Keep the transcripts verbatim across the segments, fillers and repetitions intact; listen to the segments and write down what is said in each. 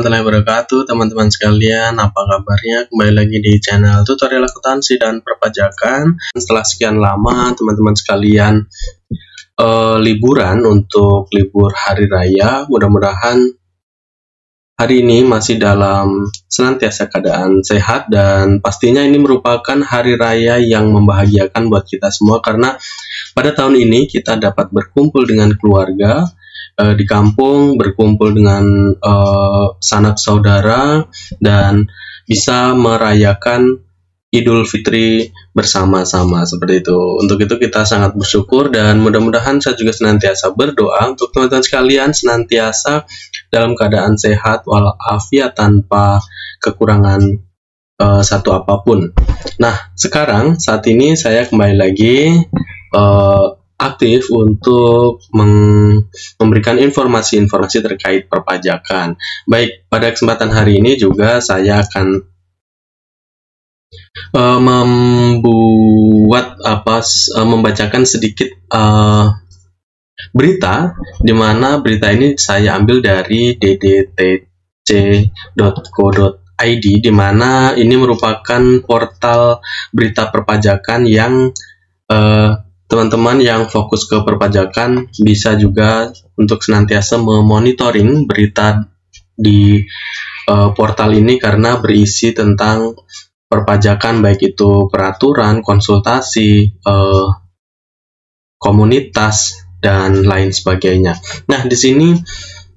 warahmatullahi wabarakatuh. Teman-teman sekalian, apa kabarnya? Kembali lagi di channel tutorial akuntansi dan perpajakan. Setelah sekian lama teman-teman sekalian e, liburan untuk libur hari raya, mudah-mudahan hari ini masih dalam senantiasa keadaan sehat, dan pastinya ini merupakan hari raya yang membahagiakan buat kita semua, karena pada tahun ini kita dapat berkumpul dengan keluarga di kampung, berkumpul dengan uh, sanak saudara, dan bisa merayakan Idul Fitri bersama-sama seperti itu. Untuk itu kita sangat bersyukur, dan mudah-mudahan saya juga senantiasa berdoa untuk teman-teman sekalian senantiasa dalam keadaan sehat walafiat tanpa kekurangan uh, satu apapun. Nah, sekarang saat ini saya kembali lagi uh, aktif untuk memberikan informasi-informasi terkait perpajakan. Baik, pada kesempatan hari ini juga saya akan uh, membuat apa uh, membacakan sedikit uh, berita, di mana berita ini saya ambil dari d d t c dot co dot i d, di mana ini merupakan portal berita perpajakan yang uh, teman-teman yang fokus ke perpajakan bisa juga untuk senantiasa memonitoring berita di uh, portal ini, karena berisi tentang perpajakan, baik itu peraturan, konsultasi, uh, komunitas, dan lain sebagainya. Nah, di sini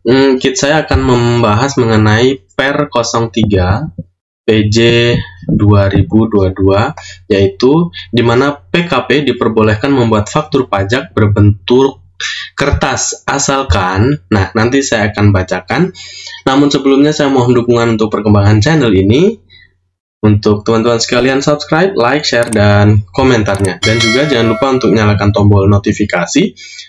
mm, saya akan membahas mengenai P E R nol tiga P J dua ribu dua puluh dua, yaitu di mana P K P diperbolehkan membuat faktur pajak berbentuk kertas asalkan, nah nanti saya akan bacakan. Namun sebelumnya saya mohon dukungan untuk perkembangan channel ini. Untuk teman-teman sekalian subscribe, like, share, dan komentarnya. Dan juga jangan lupa untuk nyalakan tombol notifikasi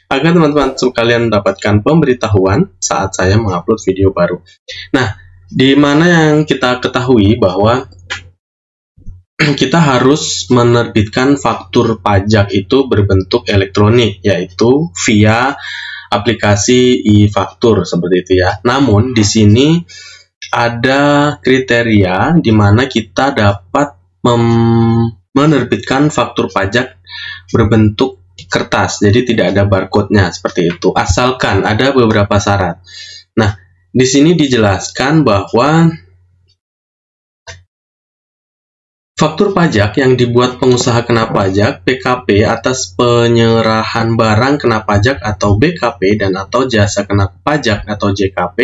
agar teman-teman sekalian mendapatkan pemberitahuan saat saya mengupload video baru. Nah, di mana yang kita ketahui bahwa kita harus menerbitkan faktur pajak itu berbentuk elektronik, yaitu via aplikasi e-faktur seperti itu ya. Namun di sini ada kriteria di mana kita dapat menerbitkan faktur pajak berbentuk kertas, jadi tidak ada barcode-nya seperti itu, asalkan ada beberapa syarat. Nah, di sini dijelaskan bahwa faktur pajak yang dibuat pengusaha kena pajak P K P atas penyerahan barang kena pajak atau B K P dan atau jasa kena pajak atau J K P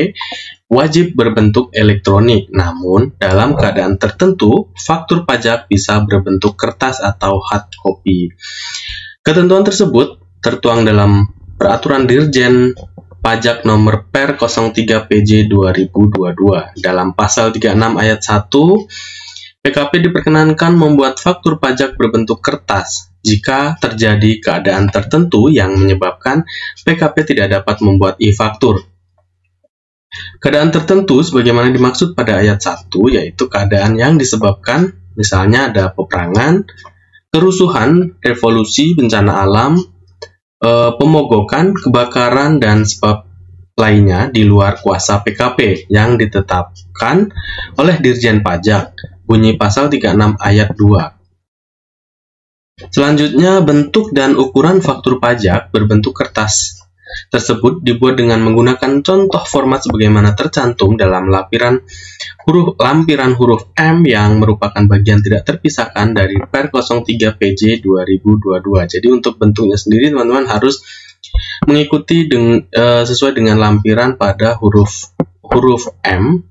wajib berbentuk elektronik. Namun, dalam keadaan tertentu, faktur pajak bisa berbentuk kertas atau hard copy. Ketentuan tersebut tertuang dalam peraturan Dirjen Pajak nomor P E R nol tiga P J dua ribu dua puluh dua. Dalam pasal tiga puluh enam ayat satu, P K P diperkenankan membuat faktur pajak berbentuk kertas jika terjadi keadaan tertentu yang menyebabkan P K P tidak dapat membuat e-faktur. Keadaan tertentu sebagaimana dimaksud pada ayat satu, yaitu keadaan yang disebabkan, misalnya ada peperangan, kerusuhan, revolusi, bencana alam, pemogokan, kebakaran, dan sebab lainnya di luar kuasa P K P yang ditetapkan oleh Dirjen Pajak. Bunyi pasal tiga puluh enam ayat dua. Selanjutnya, bentuk dan ukuran faktur pajak berbentuk kertas tersebut dibuat dengan menggunakan contoh format sebagaimana tercantum dalam lampiran huruf lampiran huruf M yang merupakan bagian tidak terpisahkan dari P E R nol tiga P J dua ribu dua puluh dua. Jadi untuk bentuknya sendiri teman-teman harus mengikuti deng, e, sesuai dengan lampiran pada huruf huruf M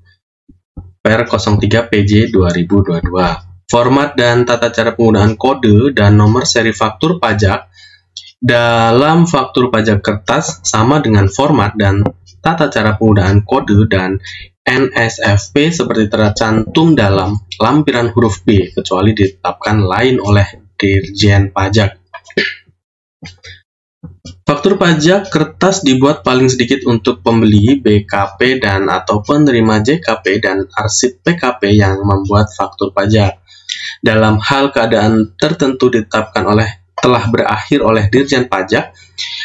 P E R nol tiga P J dua ribu dua puluh dua. Format dan tata cara penggunaan kode dan nomor seri faktur pajak dalam faktur pajak kertas sama dengan format dan tata cara penggunaan kode dan N S F P seperti tercantum dalam lampiran huruf B, kecuali ditetapkan lain oleh Dirjen Pajak. Faktur pajak kertas dibuat paling sedikit untuk pembeli B K P dan atau penerima J K P dan arsip P K P yang membuat faktur pajak. Dalam hal keadaan tertentu ditetapkan oleh telah berakhir oleh Dirjen Pajak,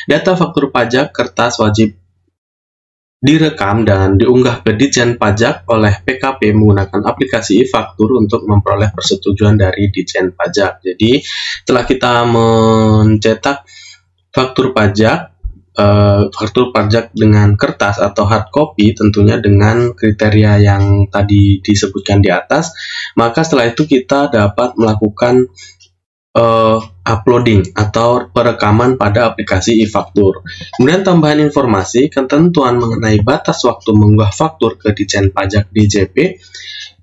data faktur pajak kertas wajib direkam dan diunggah ke Dirjen Pajak oleh P K P menggunakan aplikasi e-faktur untuk memperoleh persetujuan dari Dirjen Pajak. Jadi, setelah kita mencetak faktur pajak, Uh, faktur pajak dengan kertas atau hard copy tentunya dengan kriteria yang tadi disebutkan di atas, maka setelah itu kita dapat melakukan uh, uploading atau perekaman pada aplikasi e-faktur. Kemudian tambahan informasi, ketentuan mengenai batas waktu mengunggah faktur ke Dirjen Pajak D J P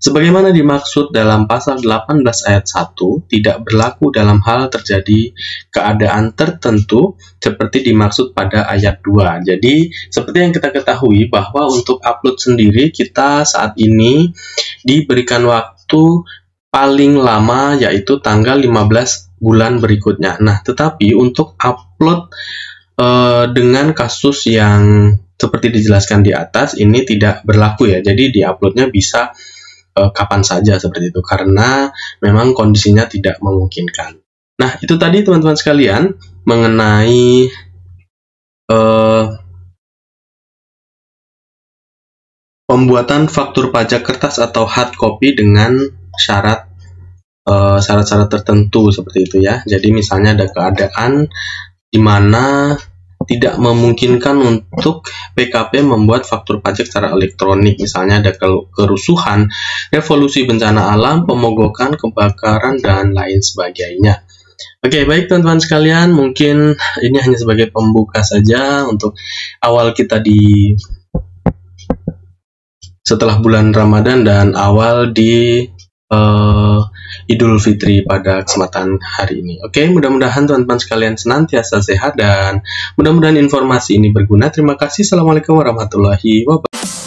sebagaimana dimaksud dalam pasal delapan belas ayat satu tidak berlaku dalam hal terjadi keadaan tertentu seperti dimaksud pada ayat dua. Jadi, seperti yang kita ketahui bahwa untuk upload sendiri kita saat ini diberikan waktu paling lama yaitu tanggal lima belas bulan berikutnya. Nah, tetapi untuk upload eh, dengan kasus yang seperti dijelaskan di atas ini tidak berlaku ya. Jadi, di-uploadnya bisa kapan saja seperti itu karena memang kondisinya tidak memungkinkan. Nah, itu tadi teman-teman sekalian mengenai eh, pembuatan faktur pajak kertas atau hard copy dengan syarat eh, syarat-syarat tertentu seperti itu ya. Jadi misalnya ada keadaan di mana tidak memungkinkan untuk P K P membuat faktur pajak secara elektronik, misalnya ada kerusuhan, revolusi bencana alam, pemogokan, kebakaran, dan lain sebagainya. Oke, baik teman-teman sekalian, mungkin ini hanya sebagai pembuka saja untuk awal kita di setelah bulan Ramadan dan awal di Uh, Idul Fitri pada kesempatan hari ini. Oke, mudah-mudahan teman-teman sekalian senantiasa sehat dan mudah-mudahan informasi ini berguna. Terima kasih. Assalamualaikum warahmatullahi wabarakatuh.